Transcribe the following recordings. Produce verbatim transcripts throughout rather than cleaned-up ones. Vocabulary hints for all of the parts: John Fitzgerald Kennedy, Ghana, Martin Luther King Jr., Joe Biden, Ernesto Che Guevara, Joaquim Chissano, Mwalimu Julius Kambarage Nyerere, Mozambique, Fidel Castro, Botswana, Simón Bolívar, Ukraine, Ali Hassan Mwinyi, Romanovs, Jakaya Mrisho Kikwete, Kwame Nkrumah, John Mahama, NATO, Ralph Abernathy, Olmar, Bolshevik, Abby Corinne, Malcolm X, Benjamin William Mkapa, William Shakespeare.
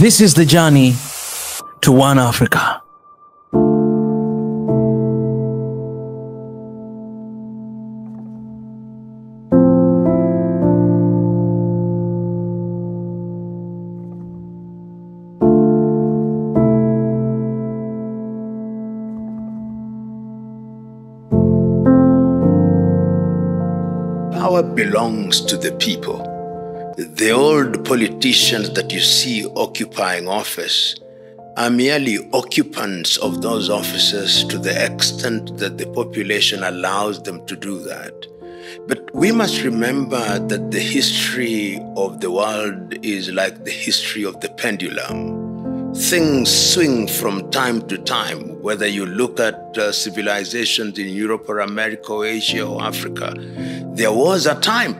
This is the journey to One Africa. Belongs to the people. The old politicians that you see occupying office are merely occupants of those offices to the extent that the population allows them to do that. But we must remember that the history of the world is like the history of the pendulum. Things swing from time to time, whether you look at uh, civilizations in Europe or America or Asia or Africa. There was a time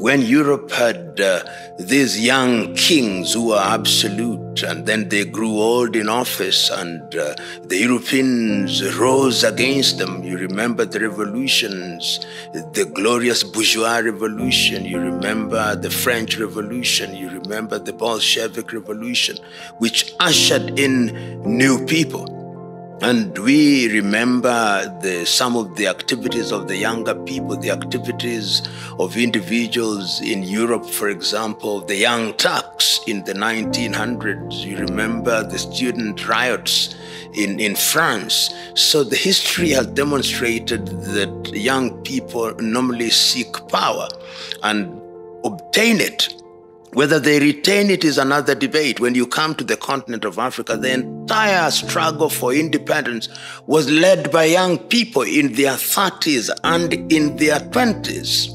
when Europe had uh, these young kings who were absolute, and then they grew old in office, and uh, the Europeans rose against them. You remember the revolutions, the glorious bourgeois revolution. You remember the French Revolution. You remember the Bolshevik Revolution, which ushered in new people. And we remember the, some of the activities of the younger people, the activities of individuals in Europe, for example, the young Turks in the nineteen hundreds. You remember the student riots in, in France. So the history has demonstrated that young people normally seek power and obtain it. Whether they retain it is another debate. When you come to the continent of Africa, the entire struggle for independence was led by young people in their thirties and in their twenties.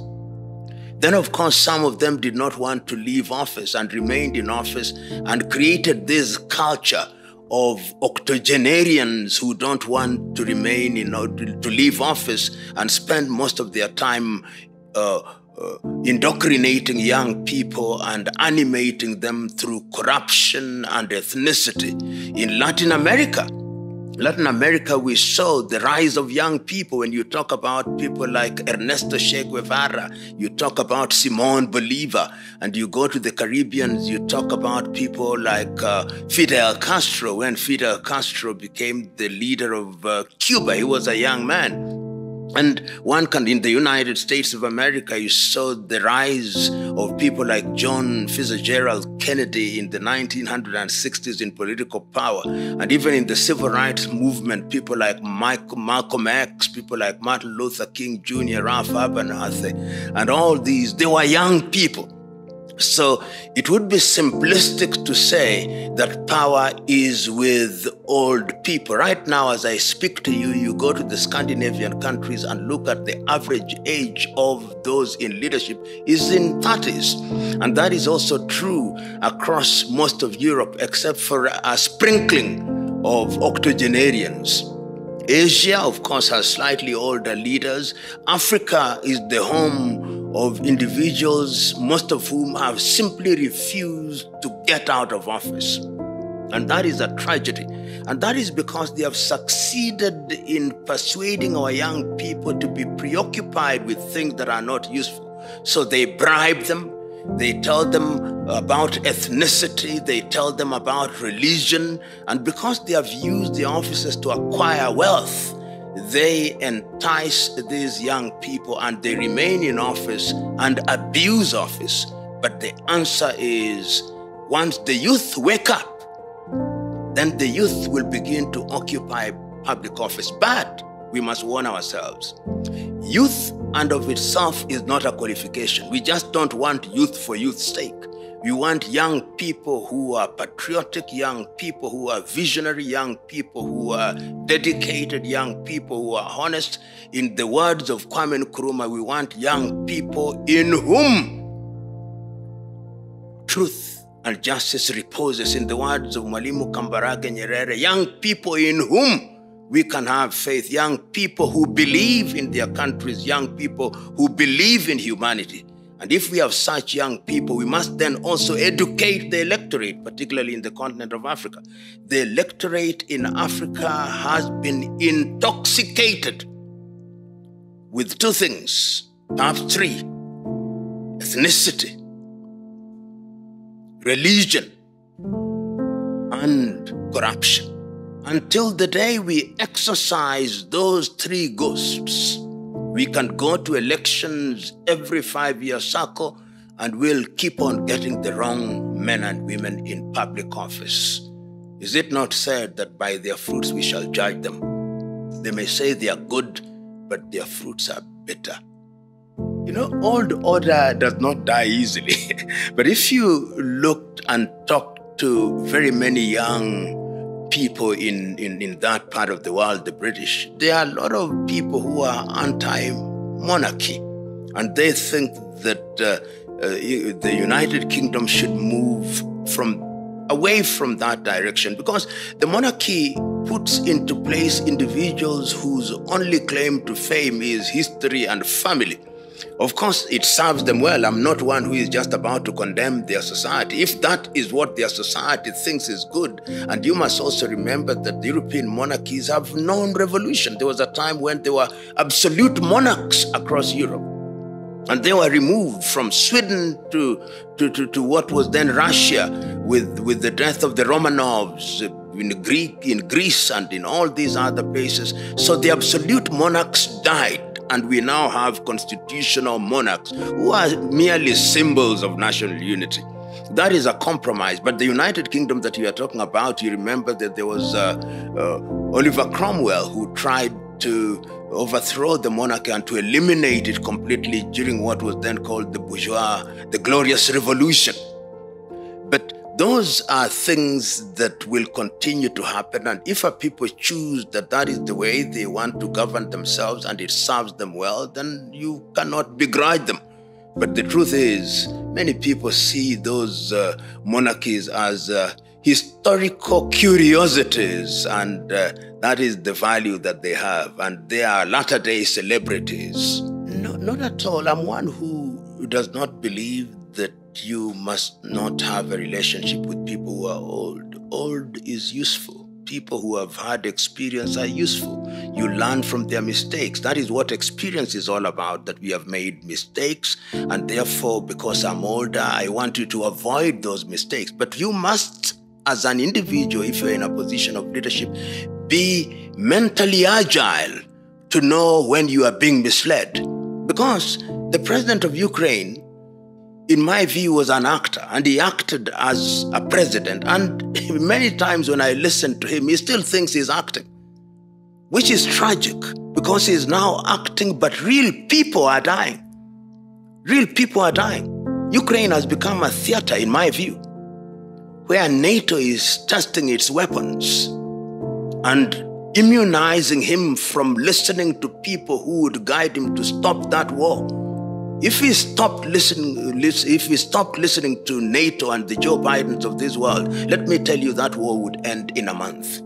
Then, of course, some of them did not want to leave office and remained in office and created this culture of octogenarians who don't want to remain, you know, to leave office and spend most of their time uh, Uh, indoctrinating young people and animating them through corruption and ethnicity. In Latin America, Latin America, we saw the rise of young people. When you talk about people like Ernesto Che Guevara, you talk about Simón Bolívar, and you go to the Caribbean, you talk about people like uh, Fidel Castro. When Fidel Castro became the leader of uh, Cuba, he was a young man. And one can, in the United States of America, you saw the rise of people like John Fitzgerald Kennedy in the nineteen sixties in political power. And even in the civil rights movement, people like Mike, Malcolm X, people like Martin Luther King Junior, Ralph Abernathy, and all these, they were young people. So it would be simplistic to say that power is with old people. Right now, as I speak to you, you go to the Scandinavian countries and look at the average age of those in leadership is in thirties. And that is also true across most of Europe, except for a sprinkling of octogenarians. Asia, of course, has slightly older leaders. Africa is the home of individuals, most of whom have simply refused to get out of office. And that is a tragedy. And that is because they have succeeded in persuading our young people to be preoccupied with things that are not useful. So they bribe them, they tell them about ethnicity, they tell them about religion, and because they have used their offices to acquire wealth, they entice these young people and they remain in office and abuse office. But the answer is, once the youth wake up, then the youth will begin to occupy public office. But we must warn ourselves. Youth and of itself is not a qualification. We just don't want youth for youth's sake. We want young people who are patriotic, young people who are visionary, young people who are dedicated, young people who are honest. In the words of Kwame Nkrumah, we want young people in whom truth and justice reposes. In the words of Mwalimu Kambarage Nyerere, young people in whom we can have faith, young people who believe in their countries, young people who believe in humanity. And if we have such young people, we must then also educate the electorate, particularly in the continent of Africa. The electorate in Africa has been intoxicated with two things, perhaps three: ethnicity, religion, and corruption until the day we exercise those three ghosts. We can go to elections every five-year cycle and we'll keep on getting the wrong men and women in public office. Is it not said that by their fruits we shall judge them? They may say they are good, but their fruits are bitter. You know, old order does not die easily. But if you looked and talked to very many young people in, in, in that part of the world, the British, there are a lot of people who are anti-monarchy. And they think that uh, uh, the United Kingdom should move from away from that direction, because the monarchy puts into place individuals whose only claim to fame is history and family. Of course, it serves them well. I'm not one who is just about to condemn their society. If that is what their society thinks is good, and you must also remember that the European monarchies have known revolution. There was a time when there were absolute monarchs across Europe, and they were removed from Sweden to, to, to, to what was then Russia with, with the death of the Romanovs in, Greek, in Greece and in all these other places. So the absolute monarchs died. And we now have constitutional monarchs who are merely symbols of national unity. That is a compromise. But the United Kingdom that you are talking about, you remember that there was uh, uh, Oliver Cromwell who tried to overthrow the monarchy and to eliminate it completely during what was then called the bourgeois, the Glorious Revolution. But those are things that will continue to happen, and if our people choose that that is the way they want to govern themselves and it serves them well, then you cannot begrudge them. But the truth is, many people see those uh, monarchies as uh, historical curiosities, and uh, that is the value that they have, and they are latter-day celebrities. No, not at all. I'm one who does not believe that you must not have a relationship with people who are old. Old is useful. People who have had experience are useful. You learn from their mistakes. That is what experience is all about, that we have made mistakes, and therefore, because I'm older, I want you to avoid those mistakes. But you must, as an individual, if you're in a position of leadership, be mentally agile to know when you are being misled. Because the president of Ukraine, in my view, was an actor, and he acted as a president. And many times when I listen to him, he still thinks he's acting, which is tragic, because he's now acting, but real people are dying. Real people are dying. Ukraine has become a theater, in my view, where NATO is testing its weapons and immunizing him from listening to people who would guide him to stop that war. If we stopped listening, if we stopped listening to NATO and the Joe Bidens of this world, let me tell you that war would end in a month.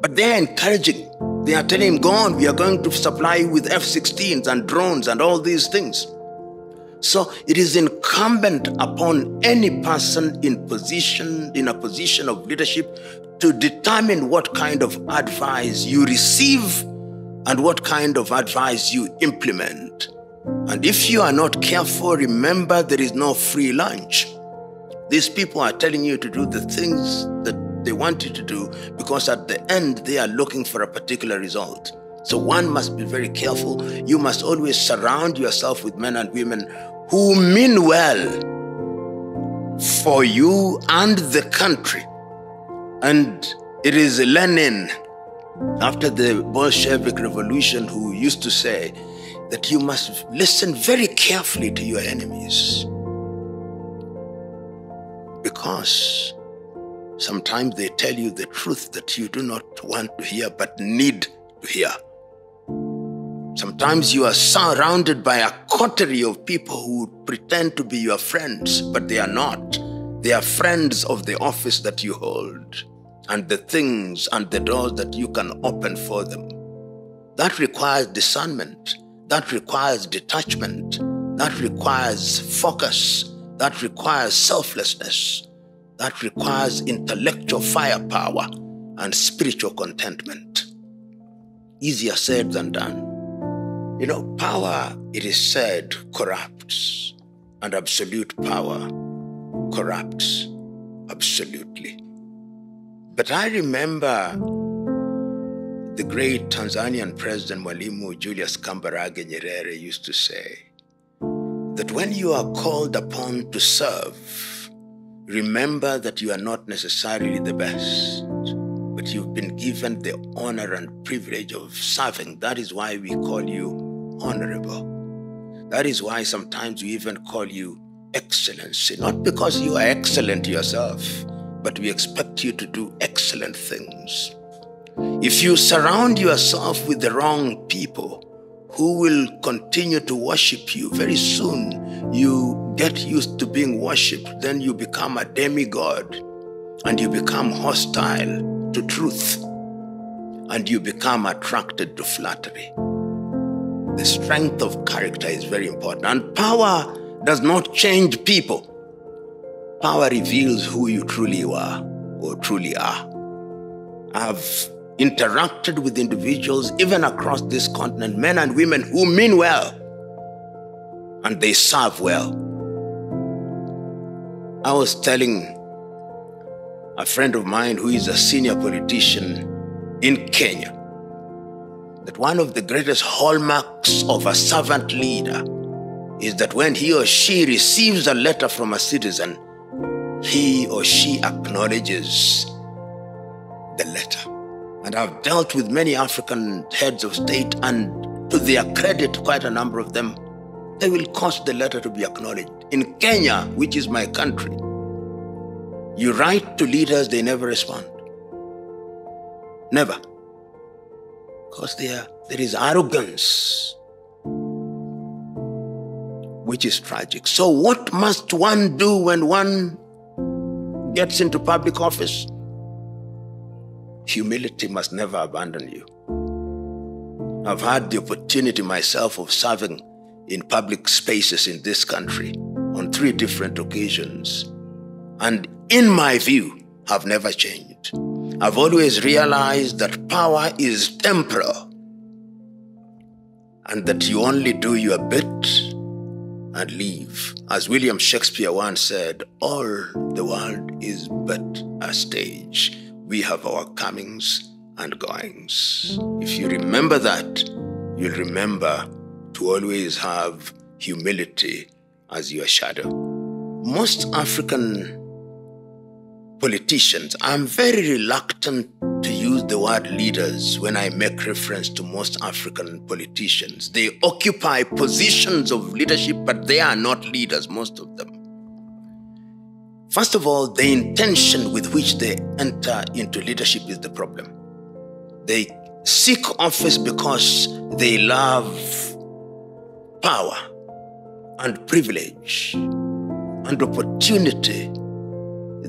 But they are encouraging. They are telling him, go on, we are going to supply you with F sixteens and drones and all these things. So it is incumbent upon any person in position, in a position of leadership, to determine what kind of advice you receive and what kind of advice you implement. And if you are not careful, remember there is no free lunch. These people are telling you to do the things that they want you to do because at the end they are looking for a particular result. So one must be very careful. You must always surround yourself with men and women who mean well for you and the country. And it is Lenin, after the Bolshevik Revolution, who used to say that you must listen very carefully to your enemies, because sometimes they tell you the truth that you do not want to hear but need to hear. Sometimes you are surrounded by a coterie of people who pretend to be your friends, but they are not. They are friends of the office that you hold and the things and the doors that you can open for them. That requires discernment. That requires detachment. That requires focus. That requires selflessness. That requires intellectual firepower and spiritual contentment. Easier said than done. You know, power, it is said, corrupts, and absolute power corrupts absolutely. But I remember the great Tanzanian president, Mwalimu Julius Kambarage Nyerere, used to say that when you are called upon to serve, remember that you are not necessarily the best, but you've been given the honor and privilege of serving. That is why we call you honorable. That is why sometimes we even call you excellency, not because you are excellent yourself, but we expect you to do excellent things. If you surround yourself with the wrong people who will continue to worship you, very soon you get used to being worshipped, then you become a demigod and you become hostile to truth and you become attracted to flattery. The strength of character is very important, and power does not change people. Power reveals who you truly were or truly are. I've interacted with individuals even across this continent, men and women who mean well and they serve well. I was telling a friend of mine who is a senior politician in Kenya that one of the greatest hallmarks of a servant leader is that when he or she receives a letter from a citizen, he or she acknowledges the letter. And I've dealt with many African heads of state, and to their credit, quite a number of them, they will cause the letter to be acknowledged. In Kenya, which is my country, you write to leaders, they never respond. Never. Because there, there is arrogance, which is tragic. So what must one do when one gets into public office? Humility must never abandon you. I've had the opportunity myself of serving in public spaces in this country on three different occasions, and in my view, have never changed. I've always realized that power is temporal and that you only do your bit and leave. As William Shakespeare once said, all the world is but a stage. We have our comings and goings. If you remember that, you'll remember to always have humility as your shadow. Most African politicians, I'm very reluctant to use the word leaders when I make reference to most African politicians. They occupy positions of leadership, but they are not leaders, most of them. First of all, the intention with which they enter into leadership is the problem. They seek office because they love power and privilege and opportunity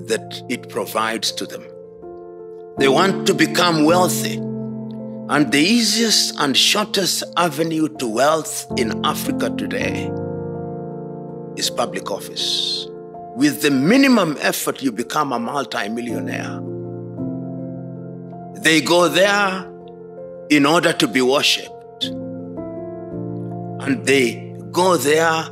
that it provides to them. They want to become wealthy, and the easiest and shortest avenue to wealth in Africa today is public office. With the minimum effort, you become a multi-millionaire. They go there in order to be worshipped, and they go there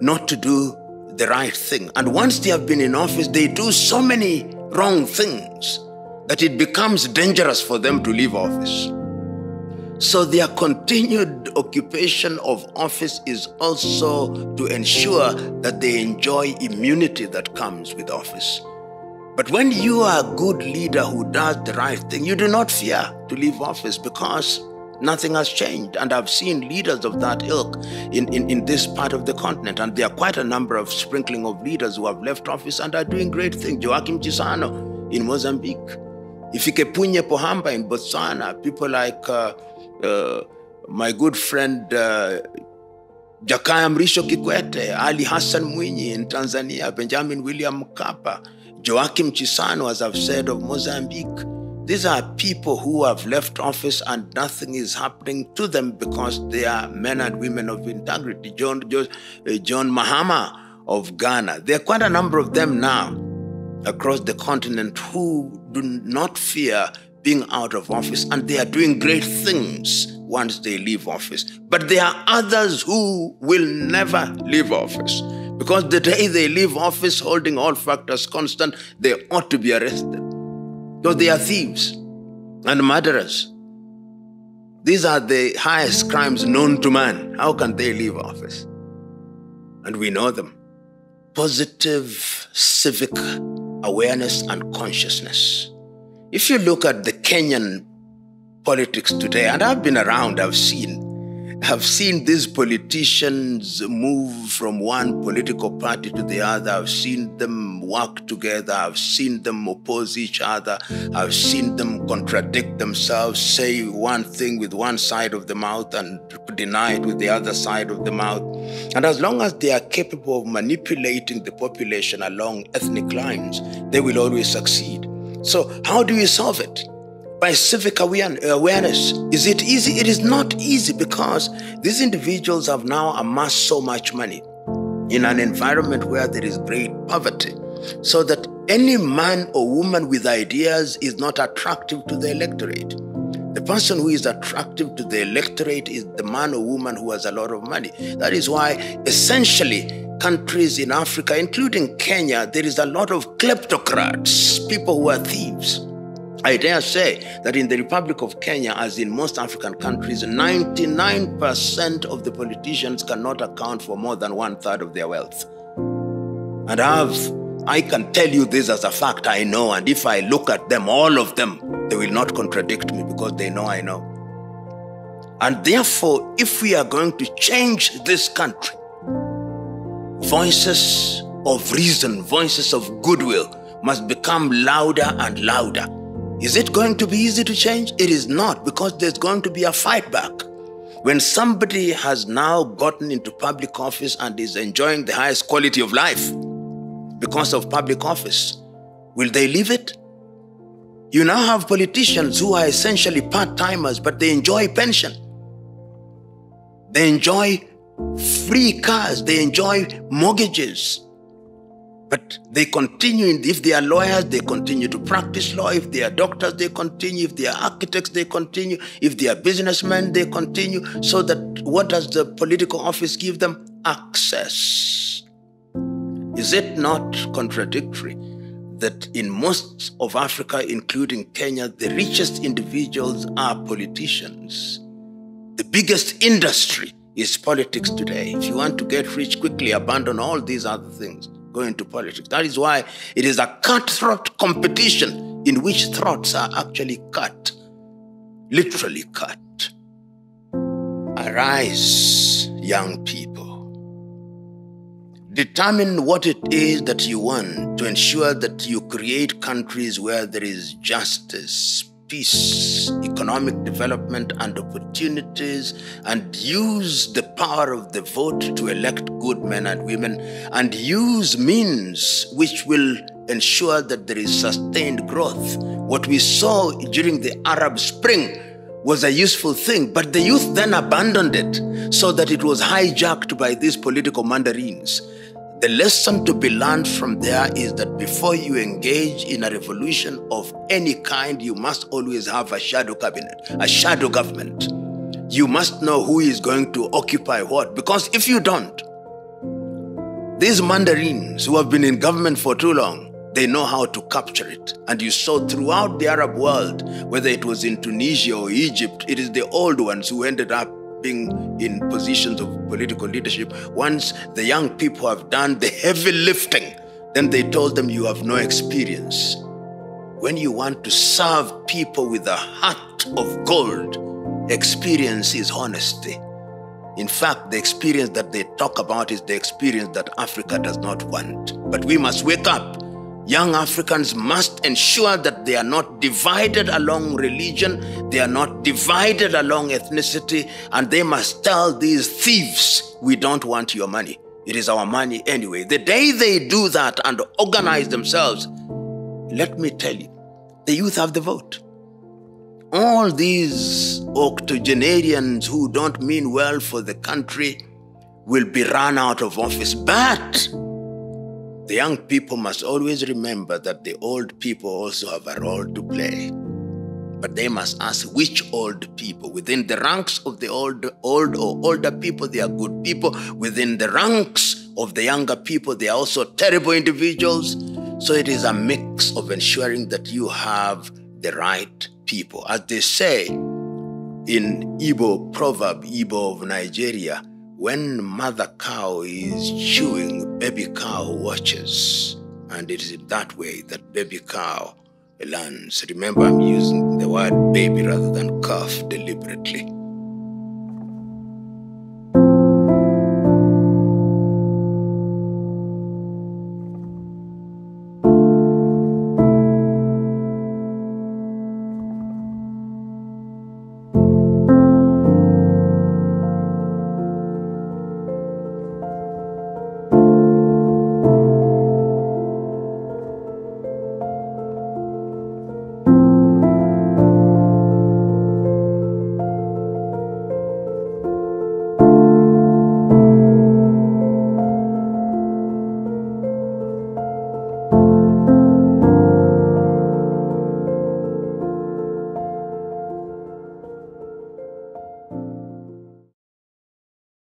not to do the right thing. And once they have been in office, they do so many wrong things that it becomes dangerous for them to leave office. So their continued occupation of office is also to ensure that they enjoy immunity that comes with office. But when you are a good leader who does the right thing, you do not fear to leave office because nothing has changed. And I've seen leaders of that ilk in, in, in this part of the continent. And there are quite a number of sprinkling of leaders who have left office and are doing great things. Joaquim Chissano in Mozambique, Ifikepunye Pohamba in Botswana, people like uh, uh, my good friend uh, Jakaya Mrisho Kikwete, Ali Hassan Mwinyi in Tanzania, Benjamin William Mkapa, Joaquim Chissano, as I've said, of Mozambique. These are people who have left office and nothing is happening to them because they are men and women of integrity. John, John, uh, John Mahama of Ghana. There are quite a number of them now across the continent who do not fear being out of office, and they are doing great things once they leave office. But there are others who will never leave office because the day they leave office, holding all factors constant, they ought to be arrested. because they are thieves and murderers. These are the highest crimes known to man. How can they leave office? And we know them. Positive civic awareness and consciousness. If you look at the Kenyan politics today, and I've been around, I've seen, I've seen these politicians move from one political party to the other. I've seen them work together. I've seen them oppose each other. I've seen them contradict themselves, say one thing with one side of the mouth and deny it with the other side of the mouth. And as long as they are capable of manipulating the population along ethnic lines, they will always succeed. So how do you solve it? By civic awareness. Is it easy? It is not easy, because these individuals have now amassed so much money in an environment where there is great poverty, so that any man or woman with ideas is not attractive to the electorate. The person who is attractive to the electorate is the man or woman who has a lot of money. That is why essentially countries in Africa, including Kenya, there is a lot of kleptocrats, people who are thieves. I dare say that in the Republic of Kenya, as in most African countries, ninety-nine percent of the politicians cannot account for more than one third of their wealth. And I've, I can tell you this as a fact, I know, and if I look at them, all of them, they will not contradict me, because they know I know. And therefore, if we are going to change this country, voices of reason, voices of goodwill must become louder and louder. Is it going to be easy to change? It is not, because there's going to be a fight back. When somebody has now gotten into public office and is enjoying the highest quality of life because of public office, will they leave it? You now have politicians who are essentially part-timers, but they enjoy pension. They enjoy free cars. They enjoy mortgages. But they continue, if they are lawyers, they continue to practice law. If they are doctors, they continue. If they are architects, they continue. If they are businessmen, they continue. So that what does the political office give them? Access. Is it not contradictory that in most of Africa, including Kenya, the richest individuals are politicians? The biggest industry is politics today. If you want to get rich quickly, abandon all these other things. Go into politics. That is why it is a cutthroat competition in which throats are actually cut, literally cut. Arise, young people. Determine what it is that you want to ensure that you create countries where there is justice, peace, economic development, and opportunities, and use the power of the vote to elect good men and women, and use means which will ensure that there is sustained growth. What we saw during the Arab Spring was a useful thing, but the youth then abandoned it, so that it was hijacked by these political mandarins. The lesson to be learned from there is that before you engage in a revolution of any kind, you must always have a shadow cabinet, a shadow government. You must know who is going to occupy what, because if you don't, these mandarins who have been in government for too long, they know how to capture it. And you saw throughout the Arab world, whether it was in Tunisia or Egypt, it is the old ones who ended up being in positions of political leadership. Once the young people have done the heavy lifting, then they told them, you have no experience. When you want to serve people with a heart of gold, experience is honesty. In fact, the experience that they talk about is the experience that Africa does not want. But we must wake up. Young Africans must ensure that they are not divided along religion, they are not divided along ethnicity, and they must tell these thieves, we don't want your money. It is our money anyway. The day they do that and organize themselves, let me tell you, the youth have the vote. All these octogenarians who don't mean well for the country will be run out of office, but the young people must always remember that the old people also have a role to play. But they must ask which old people. Within the ranks of the old, old or older people, they are good people. Within the ranks of the younger people, they are also terrible individuals. So it is a mix of ensuring that you have the right people. As they say in Igbo proverb, Igbo of Nigeria, when mother cow is chewing, baby cow watches. And it is in that way that baby cow learns. Remember, I'm using the word baby rather than calf deliberately.